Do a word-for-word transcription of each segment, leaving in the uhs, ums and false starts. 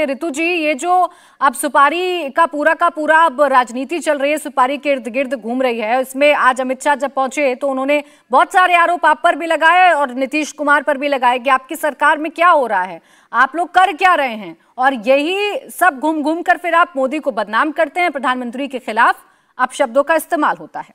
रितु जी, ये जो अब सुपारी का पूरा का पूरा अब राजनीति चल रही है, सुपारी के इर्द गिर्द घूम रही है, इसमें आज अमित शाह जब पहुंचे तो उन्होंने बहुत सारे आरोप आप पर भी लगाए और नीतीश कुमार पर भी लगाए कि आपकी सरकार में क्या हो रहा है, आप लोग कर क्या रहे हैं। और यही सब घूम घूम कर फिर आप मोदी को बदनाम करते हैं, प्रधानमंत्री के खिलाफ आप शब्दों का इस्तेमाल होता है।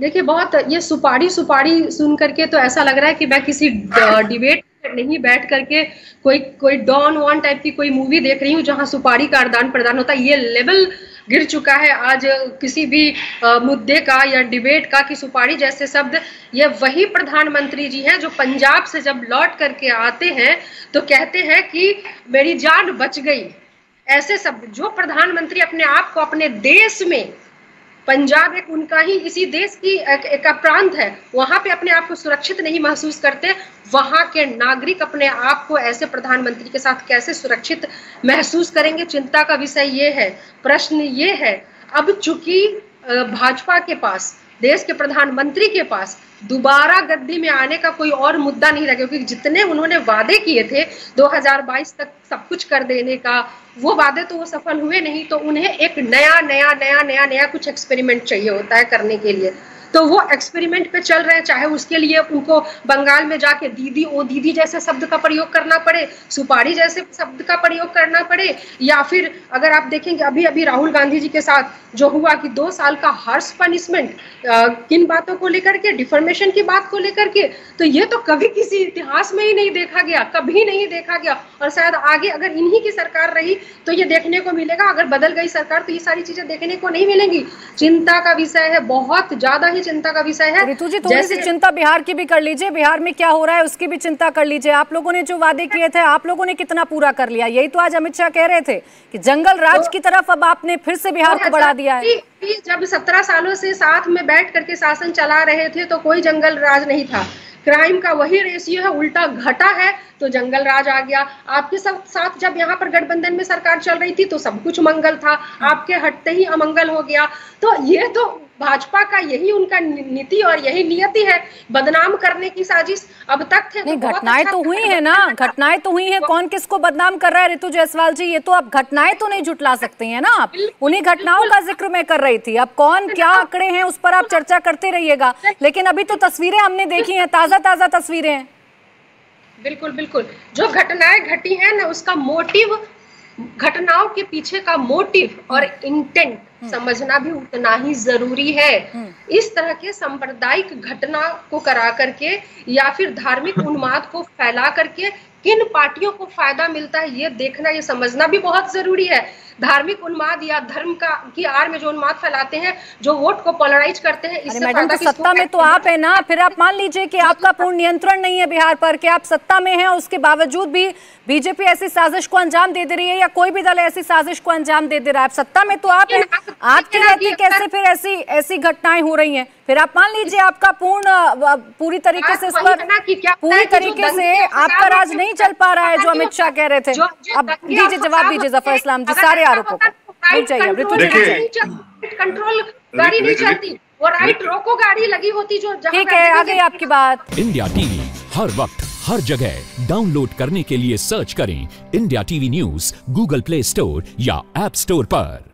देखिए, बहुत ये सुपारी सुपारी सुन करके तो ऐसा लग रहा है कि मैं किसी डिबेट नहीं बैठ करके कोई कोई डॉन वन टाइप की कोई मूवी देख रही हूँ जहाँ सुपारी का आदान प्रदान होता है। ये लेवल गिर चुका है आज किसी भी आ, मुद्दे का या डिबेट का कि सुपारी जैसे शब्द, ये वही प्रधानमंत्री जी हैं जो पंजाब से जब लौट करके आते हैं तो कहते हैं कि मेरी जान बच गई। ऐसे शब्द जो प्रधानमंत्री अपने आप को अपने देश में, पंजाब एक उनका ही इसी देश की एक, एक प्रांत है, वहां पे अपने आप को सुरक्षित नहीं महसूस करते, वहां के नागरिक अपने आप को ऐसे प्रधानमंत्री के साथ कैसे सुरक्षित महसूस करेंगे, चिंता का विषय ये है। प्रश्न ये है, अब चूंकि भाजपा के पास, देश के प्रधानमंत्री के पास दोबारा गद्दी में आने का कोई और मुद्दा नहीं रहा, क्योंकि जितने उन्होंने वादे किए थे दो हज़ार बाईस तक सब कुछ कर देने का, वो वादे तो वो सफल हुए नहीं, तो उन्हें एक नया नया नया नया नया कुछ एक्सपेरिमेंट चाहिए होता है करने के लिए। तो वो एक्सपेरिमेंट पे चल रहे हैं, चाहे उसके लिए उनको बंगाल में जाके दीदी ओ दीदी जैसे शब्द का प्रयोग करना पड़े, सुपारी जैसे शब्द का प्रयोग करना पड़े, या फिर अगर आप देखेंगे अभी अभी राहुल गांधी जी के साथ जो हुआ कि दो साल का हार्श पनिशमेंट किन बातों को लेकर के, डिफॉर्मेशन की बात को लेकर के, तो ये तो कभी किसी इतिहास में ही नहीं देखा गया, कभी नहीं देखा गया। और शायद आगे अगर इन्हीं की सरकार रही तो ये देखने को मिलेगा, अगर बदल गई सरकार तो ये सारी चीजें देखने को नहीं मिलेंगी। चिंता का विषय है, बहुत ज्यादा ही चिंता का विषय है। रितु जी, थोड़ी सी चिंता बिहार की भी कर लीजिए, बिहार में क्या हो रहा है उसकी भी चिंता कर लीजिए। आप लोगों ने जो वादे किए थे आप लोगों ने कितना पूरा कर लिया, यही तो आज अमित शाह कह रहे थे कि जंगल राज की तरफ अब आपने फिर से बिहार को बढ़ा दिया है। जब सत्रह सालों से साथ में बैठ करके शासन चला रहे थे तो कोई जंगल राज नहीं था, क्राइम का वही रेशियो है, उल्टा घटा है तो जंगल राज आ गया। आपके सब साथ जब यहाँ पर गठबंधन में सरकार चल रही थी तो सब कुछ मंगल था, आपके हटते ही अमंगल हो गया। तो ये तो भाजपा का यही उनका नीति और यही नियति है, बदनाम करने की साजिश। अब तक थे घटनाएं तो हुई है ना, घटनाएं तो हुई है, कौन किसको बदनाम कर रहा है। रितु जायसवाल जी, ये तो आप घटनाएं तो नहीं जुटला सकती हैं ना, आप उन्हीं घटनाओं का जिक्र मैं कर रही थी। अब कौन क्या आंकड़े हैं उस पर आप चर्चा करते रहिएगा, लेकिन अभी तो तस्वीरें हमने देखी हैं, ताजा ताजा तस्वीरें हैं। बिल्कुल बिल्कुल, जो घटनाएं घटी हैं ना उसका मोटिव, घटनाओं के पीछे का मोटिव और इंटेंट समझना भी उतना ही जरूरी है। इस तरह के सांप्रदायिक घटना को करा करके या फिर धार्मिक उन्माद को फैला करके किन पार्टियों को फायदा मिलता है, ये देखना, ये समझना भी बहुत जरूरी है। धार्मिक उन्माद या धर्म का की आड़ में जो उन्माद फैलाते हैं, जो वोट को पोलराइज करते हैं, इससे मैडम तो सत्ता में तो आप है ना, फिर आप मान लीजिए कि आपका पूर्ण नियंत्रण नहीं है बिहार पर, कि आप सत्ता में हैं उसके बावजूद भी बीजेपी ऐसी साजिश को अंजाम दे दे रही है या कोई भी दल ऐसी साजिश को अंजाम दे दे रहा है। आप सत्ता में तो आप है, आपके साथ कैसे फिर ऐसी ऐसी घटनाएं हो रही है। फिर आप मान लीजिए आपका पूर्ण पूरी तरीके से पूरी तरीके से आपका राज नहीं चल पा रहा है, जो अमित शाह कह रहे थे। अब दीजिए जवाब, दीजिए जफर इस्लाम जी सारे आरोपों को। देखिए, कंट्रोल गाड़ी नहीं चलती और राइट रोको गाड़ी लगी होती जो। ठीक है, आ गई आपकी बात। इंडिया टीवी हर वक्त हर जगह डाउनलोड करने के लिए सर्च करें India TV news Google Play Store या ऐप स्टोर पर।